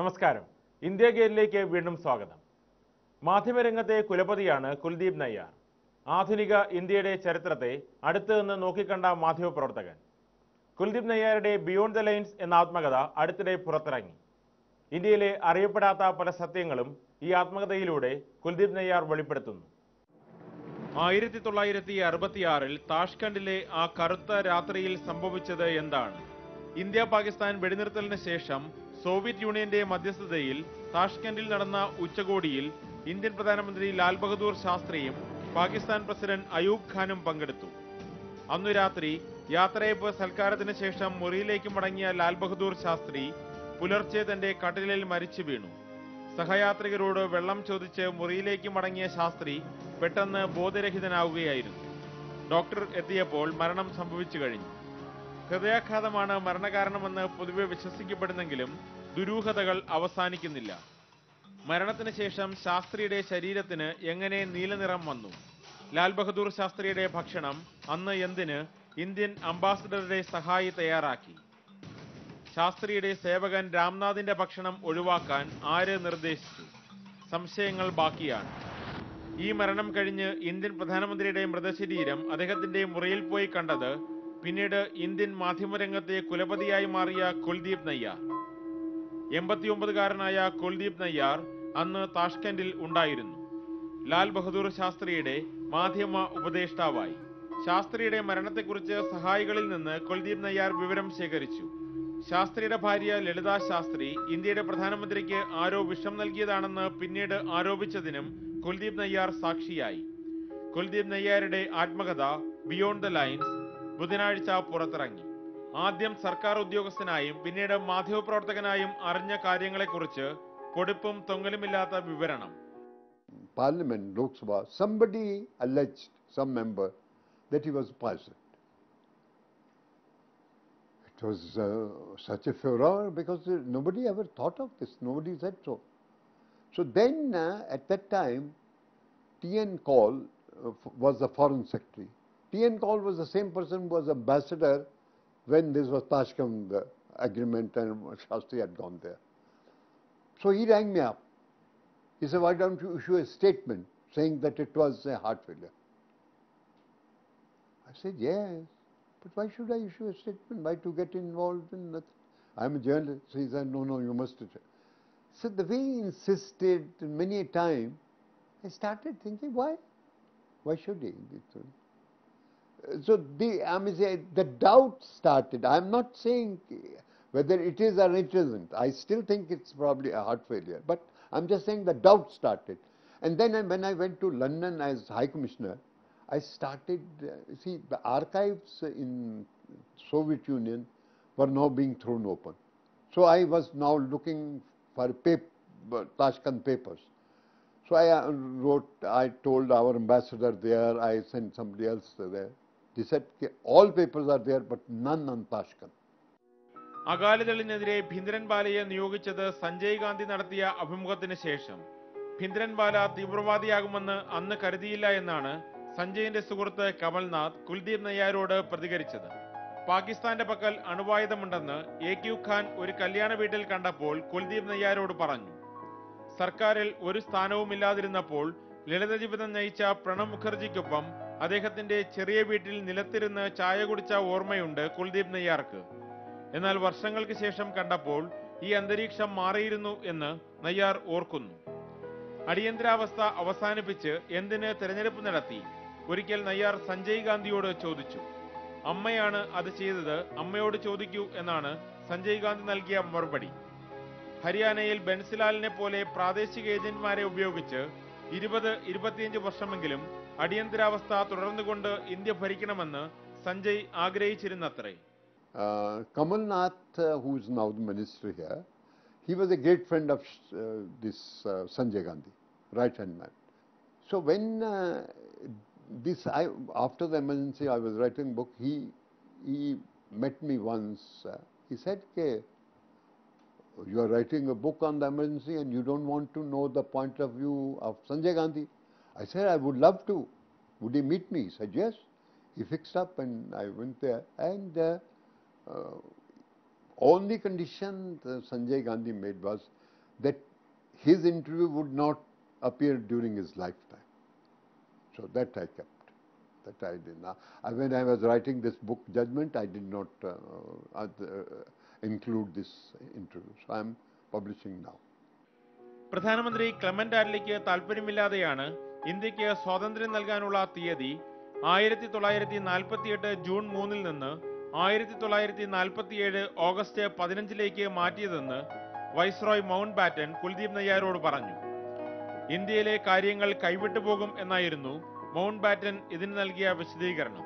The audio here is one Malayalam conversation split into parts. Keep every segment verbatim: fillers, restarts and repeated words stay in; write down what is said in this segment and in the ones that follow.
നമസ്കാരം. ഇന്ത്യ ഗേറ്റിലേക്ക് വീണ്ടും സ്വാഗതം. മാധ്യമരംഗത്തെ കുലപതിയാണ് കുൽദീപ് നയ്യാർ. ആധുനിക ഇന്ത്യയുടെ ചരിത്രത്തെ അടുത്തു നിന്ന് നോക്കിക്കണ്ട മാധ്യമപ്രവർത്തകൻ കുൽദീപ് നയ്യാരുടെ ബിയോണ്ട് ദ ലൈൻസ് എന്ന ആത്മകഥ അടുത്തിടെ പുറത്തിറങ്ങി. ഇന്ത്യയിലെ അറിയപ്പെടാത്ത പല സത്യങ്ങളും ഈ ആത്മകഥയിലൂടെ കുൽദീപ് നയ്യാർ വെളിപ്പെടുത്തുന്നു. ആയിരത്തി തൊള്ളായിരത്തി അറുപത്തിയാറിൽ താഷ്കണ്ടിലെ ആ കറുത്ത രാത്രിയിൽ സംഭവിച്ചത് എന്താണ്? ഇന്ത്യ പാകിസ്ഥാൻ വെടിനിർത്തലിന് ശേഷം സോവിയറ്റ് യൂണിയന്റെ മധ്യസ്ഥതയിൽ താഷ്കണ്ടിൽ നടന്ന ഉച്ചകോടിയിൽ ഇന്ത്യൻ പ്രധാനമന്ത്രി ലാൽ ബഹദൂർ ശാസ്ത്രിയും പാകിസ്ഥാൻ പ്രസിഡന്റ് അയൂബ് ഖാനും പങ്കെടുത്തു. അന്നു രാത്രി യാത്രയപ്പ് സൽക്കാരത്തിന് ശേഷം മുറിയിലേക്ക് മടങ്ങിയ ലാൽ ബഹദൂർ ശാസ്ത്രി പുലർച്ചെ തന്റെ കട്ടിലിൽ മരിച്ചു വീണു. സഹയാത്രികരോട് വെള്ളം ചോദിച്ച് മുറിയിലേക്ക് മടങ്ങിയ ശാസ്ത്രി പെട്ടെന്ന് ബോധരഹിതനാവുകയായിരുന്നു. ഡോക്ടർ എത്തിയപ്പോൾ മരണം സംഭവിച്ചു കഴിഞ്ഞു. ഹൃദയാഘാതമാണ് മരണകാരണമെന്ന് പൊതുവെ വിശ്വസിക്കപ്പെടുന്നെങ്കിലും ദുരൂഹതകൾ അവസാനിക്കുന്നില്ല. മരണത്തിന് ശേഷം ശാസ്ത്രിയുടെ ശരീരത്തിന് എങ്ങനെ നീലനിറം വന്നു? ലാൽ ബഹദൂർ ശാസ്ത്രിയുടെ ഭക്ഷണം അന്ന് എന്തിന് ഇന്ത്യൻ അംബാസഡറുടെ സഹായി തയ്യാറാക്കി? ശാസ്ത്രിയുടെ സേവകൻ രാംനാഥിന്റെ ഭക്ഷണം ഒഴിവാക്കാൻ ആര് നിർദ്ദേശിച്ചു? സംശയങ്ങൾ ബാക്കിയാണ്. ഈ മരണം കഴിഞ്ഞ് ഇന്ത്യൻ പ്രധാനമന്ത്രിയുടെ മൃതശരീരം അദ്ദേഹത്തിന്റെ മുറിയിൽ പോയി കണ്ടത് പിന്നീട് ഇന്ത്യൻ മാധ്യമരംഗത്തെ കുലപതിയായി മാറിയ കുൽദീപ് നയ്യാർ. എൺപത്തിയൊമ്പതുകാരനായ കുൽദീപ് നയ്യാർ അന്ന് താഷ്കണ്ടിൽ ഉണ്ടായിരുന്നു. ലാൽ ബഹദൂർ ശാസ്ത്രിയുടെ മാധ്യമ ഉപദേഷ്ടാവായി. ശാസ്ത്രിയുടെ മരണത്തെക്കുറിച്ച് സഹായികളിൽ നിന്ന് കുൽദീപ് നയ്യാർ വിവരം ശേഖരിച്ചു. ശാസ്ത്രിയുടെ ഭാര്യ ലളിതാ ശാസ്ത്രി ഇന്ത്യയുടെ പ്രധാനമന്ത്രിക്ക് ആരോ വിഷം നൽകിയതാണെന്ന് പിന്നീട് ആരോപിച്ചതിനും കുൽദീപ് നയ്യാർ സാക്ഷിയായി. കുൽദീപ് നയ്യാരുടെ ആത്മകഥ ബിയോണ്ട് ദ ലൈൻസ് ബുധനാഴ്ച പുറത്തിറങ്ങി. ആദ്യം സർക്കാർ ഉദ്യോഗസ്ഥനായും പിന്നീട് മാധ്യമപ്രവർത്തകനായും അറിഞ്ഞ കാര്യങ്ങളെക്കുറിച്ച് പൊടിപ്പും തൊങ്ങലുമില്ലാത്ത വിവരണം. Parliament, Lok Sabha, somebody alleged, some member, that he was poisoned. It was uh, such a furore because uh, nobody ever thought of this, nobody said so. So then uh, at that time, T N Kaul uh, was the foreign secretary. T N Kaul was the same person who was ambassador when this was Tashkent uh, agreement and Shastri had gone there. So he rang me up. He said, why don't you issue a statement saying that it was a heart failure? I said, yes. But why should I issue a statement? Why to get involved in nothing? I'm a journalist. So he said, no, no, you must. So the way he insisted many a time, I started thinking, why? Why should he? So the, I mean, the doubt started. I'm not saying whether it is or it isn't. I still think it's probably a heart failure. But I'm just saying the doubt started. And then when I went to London as High Commissioner, I started, uh, see, the archives in Soviet Union were now being thrown open. So I was now looking for paper, Tashkent papers. So I uh, wrote, I told our ambassador there, I sent somebody else there. They said, okay, all papers are there, but none on Tashkent. അകാലിദളിനെതിരെ ഭിന്ദ്രൻ ബാലയെ നിയോഗിച്ചത് സഞ്ജയ് ഗാന്ധി നടത്തിയ അഭിമുഖത്തിന് ശേഷം. ഭിന്ദ്രൻ ബാല തീവ്രവാദിയാകുമെന്ന് അന്ന് കരുതിയില്ല എന്നാണ് സഞ്ജയിന്റെ സുഹൃത്ത് കമൽനാഥ് കുൽദീപ് നയ്യാരോട് പ്രതികരിച്ചത്. പാകിസ്ഥാന്റെ പക്കൽ അണുവായുധമുണ്ടെന്ന് എ ക്യു ഖാൻ ഒരു കല്യാണ വീട്ടിൽ കണ്ടപ്പോൾ കുൽദീപ് നയ്യാരോട് പറഞ്ഞു. സർക്കാരിൽ ഒരു സ്ഥാനവുമില്ലാതിരുന്നപ്പോൾ ലളിത ജീവിതം നയിച്ച പ്രണബ് മുഖർജിക്കൊപ്പം അദ്ദേഹത്തിന്റെ ചെറിയ വീട്ടിൽ നിലത്തിരുന്ന് ചായ കുടിച്ച ഓർമ്മയുണ്ട് കുൽദീപ് നയ്യാർക്ക്. എന്നാൽ വർഷങ്ങൾക്ക് ശേഷം കണ്ടപ്പോൾ ഈ അന്തരീക്ഷം മാറിയിരുന്നു എന്ന് നയ്യാർ ഓർക്കുന്നു. അടിയന്തരാവസ്ഥ അവസാനിപ്പിച്ച് എന്തിന് തെരഞ്ഞെടുപ്പ് നടത്തി? ഒരിക്കൽ നയ്യാർ സഞ്ജയ് ഗാന്ധിയോട് ചോദിച്ചു. അമ്മയാണ് അത് ചെയ്തത്, അമ്മയോട് ചോദിക്കൂ എന്നാണ് സഞ്ജയ് ഗാന്ധി നൽകിയ മറുപടി. ഹരിയാനയിൽ ബൻസിലാലിനെ പോലെ പ്രാദേശിക ഏജന്റുമാരെ ഉപയോഗിച്ച് ഇരുപത് ഇരുപത്തിയഞ്ച് വർഷമെങ്കിലും അടിയന്തരാവസ്ഥ തുടർന്നുകൊണ്ട് ഇന്ത്യ ഭരിക്കണമെന്ന് Sanjay ആഗ്രഹിച്ചിരുന്നത്രേ. Kamal Nath, who is now the minister here, he was a great friend of uh, this uh, Sanjay Gandhi, right-hand man. So when uh, this, I, after the emergency, I was writing a book, he he met me once. Uh, he said, okay, you are writing a book on the emergency and you don't want to know the point of view of Sanjay Gandhi. I said, I would love to. Would he meet me? He said, yes. He fixed up and I went there. And uh, uh, only condition Sanjay Gandhi made was that his interview would not appear during his lifetime. So that I kept, that I did not. I, when I was writing this book, Judgment, I did not uh, other, uh, include this interview. So I am publishing now. Prime Minister Clement Attlee's Talpurimiladeyana, India's Swatantrayam Nalkanulla Thiyadi, ആയിരത്തി തൊള്ളായിരത്തി നാൽപ്പത്തിയെട്ട് ജൂൺ മൂന്നിൽ നിന്ന് ആയിരത്തി തൊള്ളായിരത്തി നാൽപ്പത്തിയേഴ് ഓഗസ്റ്റ് പതിനഞ്ചിലേക്ക് മാറ്റിയതെന്ന് വൈസ്രോയ് മൗണ്ട് ബാറ്റൻ കുൽദീപ് നയ്യാരോട് പറഞ്ഞു. ഇന്ത്യയിലെ കാര്യങ്ങൾ കൈവിട്ടു പോകും എന്നായിരുന്നു മൗണ്ട് ബാറ്റൻ ഇതിന് നൽകിയ വിശദീകരണം.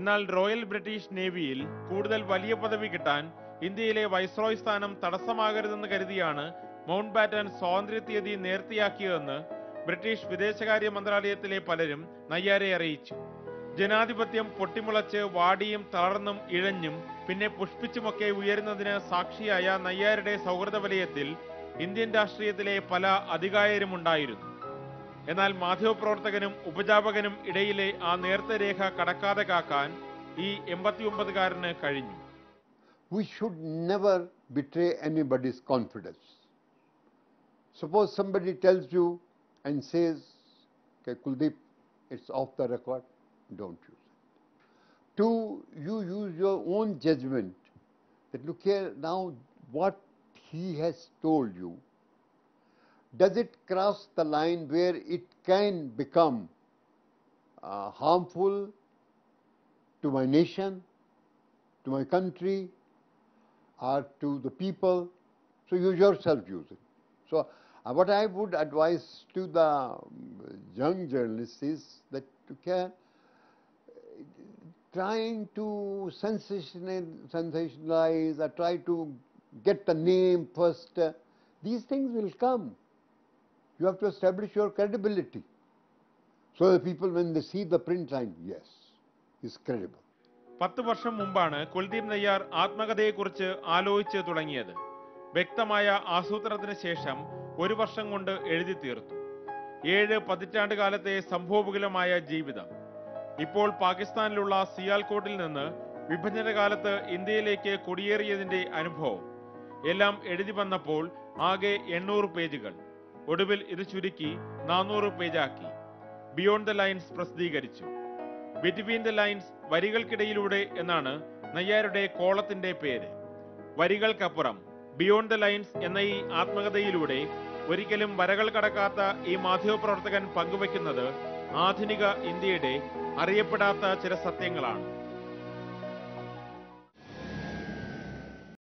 എന്നാൽ റോയൽ ബ്രിട്ടീഷ് നേവിയിൽ കൂടുതൽ വലിയ പദവി കിട്ടാൻ ഇന്ത്യയിലെ വൈസ്രോയ് സ്ഥാനം തടസ്സമാകരുതെന്ന് കരുതിയാണ് മൗണ്ട് ബാറ്റൻ സ്വാതന്ത്ര്യ തീയതി നേർത്തിയാക്കിയതെന്ന് ബ്രിട്ടീഷ് വിദേശകാര്യ മന്ത്രാലയത്തിലെ പലരും നയ്യാരെ അറിയിച്ചു. ജനാധിപത്യം പൊട്ടിമുളച്ച് വാടിയും തളർന്നും ഇഴഞ്ഞും പിന്നെ പുഷ്പിച്ചുമൊക്കെ ഉയരുന്നതിന് സാക്ഷിയായ നയ്യാരുടെ സൗഹൃദ വലയത്തിൽ ഇന്ത്യൻ രാഷ്ട്രീയത്തിലെ പല അധികായരുമുണ്ടായിരുന്നു. എന്നാൽ മാധ്യമപ്രവർത്തകനും ഉപജാപകനും ഇടയിലെ ആ നേർത്ത രേഖ കടക്കാതെ കാക്കാൻ ഈ എൺപത്തിയൊമ്പതുകാരന് കഴിഞ്ഞു. We should never betray anybody's confidence. Suppose somebody tells you and says, okay, Kuldeep, it's off the record. Don't use it. Two, you use your own judgment that look here now, what he has told you, does it cross the line where it can become uh, harmful to my nation, to my country, or to the people? So you yourself use it. So uh, what I would advise to the young journalists is that to care trying to sensationalize or try to get the name first, uh, these things will come. You have to establish your credibility. So the people, when they see the print line, yes, he's credible. പത്ത് വർഷം മുമ്പാണ് കുൽദീപ് നയ്യാർ ആത്മകഥയെക്കുറിച്ച് ആലോചിച്ച് തുടങ്ങിയത്. വ്യക്തമായ ആസൂത്രണത്തിന് ശേഷം ഒരു വർഷം കൊണ്ട് എഴുതി തീർത്തു. ഏഴ് പതിറ്റാണ്ട് കാലത്തെ സംഭവവിപുലമായ ജീവിതം. ഇപ്പോൾ പാകിസ്ഥാനിലുള്ള സിയാൽകോട്ടിൽ നിന്ന് വിഭജനകാലത്ത് ഇന്ത്യയിലേക്ക് കുടിയേറിയതിൻ്റെ അനുഭവം എല്ലാം എഴുതി വന്നപ്പോൾ ആകെ എണ്ണൂറ് പേജുകൾ. ഒടുവിൽ ഇത് ചുരുക്കി നാനൂറ് പേജാക്കി ബിയോണ്ട് ദ ലൈൻസ് പ്രസിദ്ധീകരിച്ചു. ബിറ്റ്വീൻ ദ ലൈൻസ്, വരികൾക്കിടയിലൂടെ എന്നാണ് നയ്യാരുടെ കോളത്തിൻ്റെ പേര്. വരികൾക്കപ്പുറം ബിയോണ്ട് ദ ലൈൻസ് എന്ന ഈ ആത്മകഥയിലൂടെ ഒരിക്കലും വരകൾ കടക്കാത്ത ഈ മാധ്യമപ്രവർത്തകൻ പങ്കുവയ്ക്കുന്നത് ആധുനിക ഇന്ത്യയുടെ അറിയപ്പെടാത്ത ചില സത്യങ്ങളാണ്.